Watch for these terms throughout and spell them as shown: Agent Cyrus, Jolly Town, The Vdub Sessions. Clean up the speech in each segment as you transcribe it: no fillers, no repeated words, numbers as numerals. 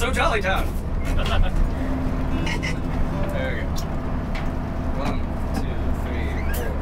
is so Jolly Town. There we go. 1, 2, 3, 4.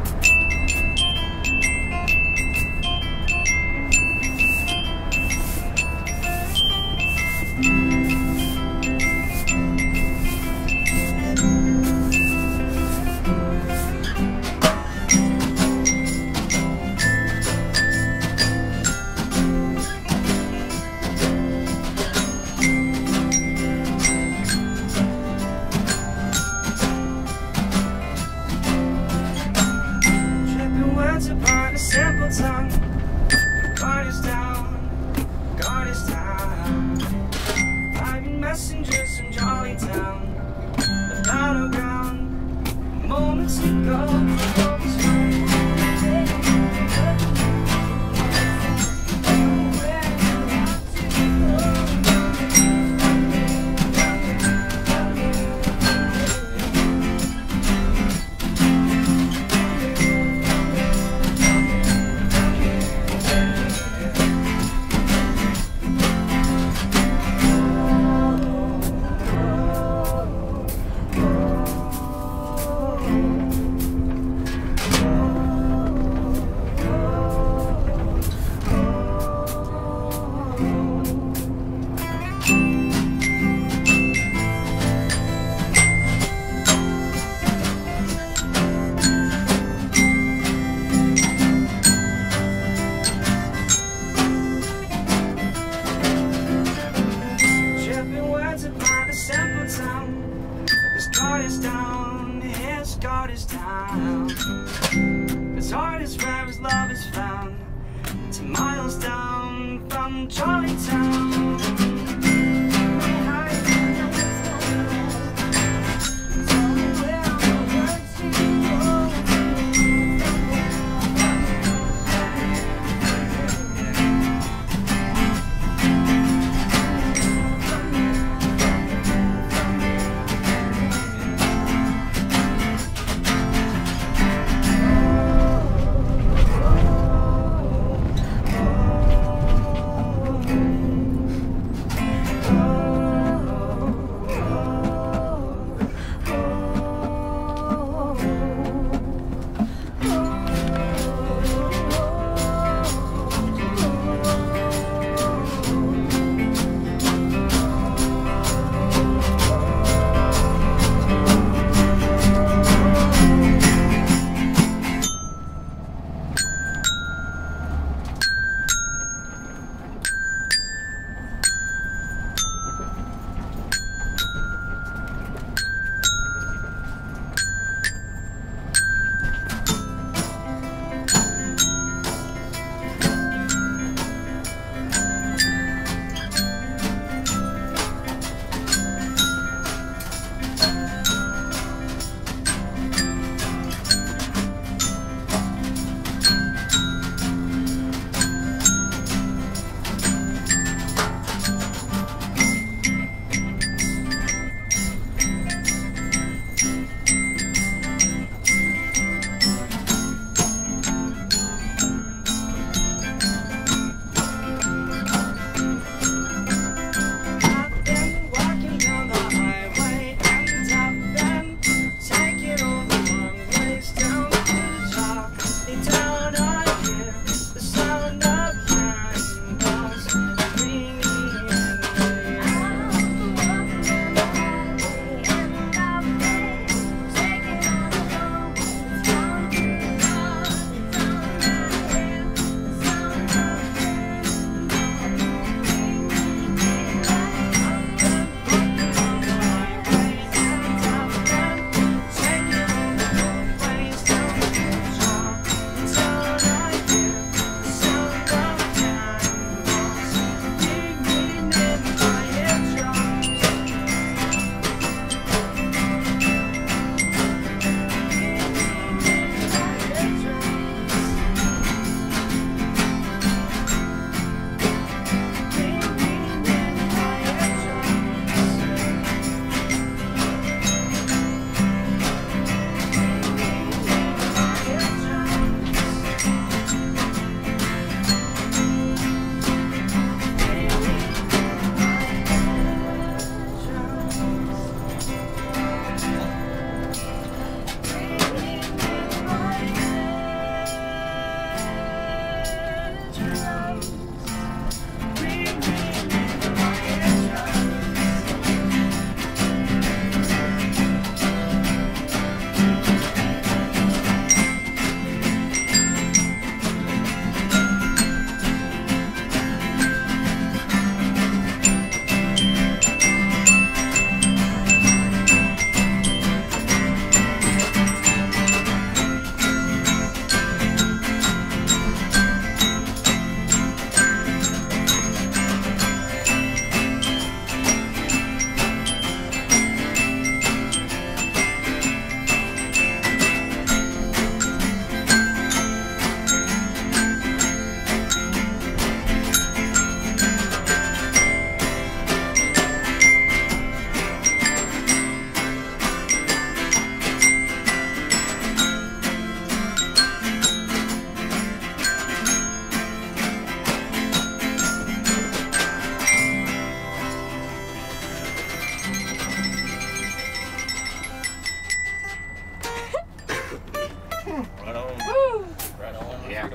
on. Woo! Right on. Yeah.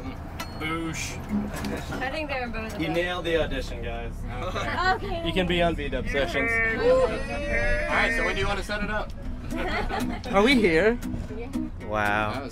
Boosh. I think they were both. You nailed the audition, guys. Okay. Okay. You can be on VDub Sessions. All right. So when do you want to set it up? Are we here? Yeah. Wow.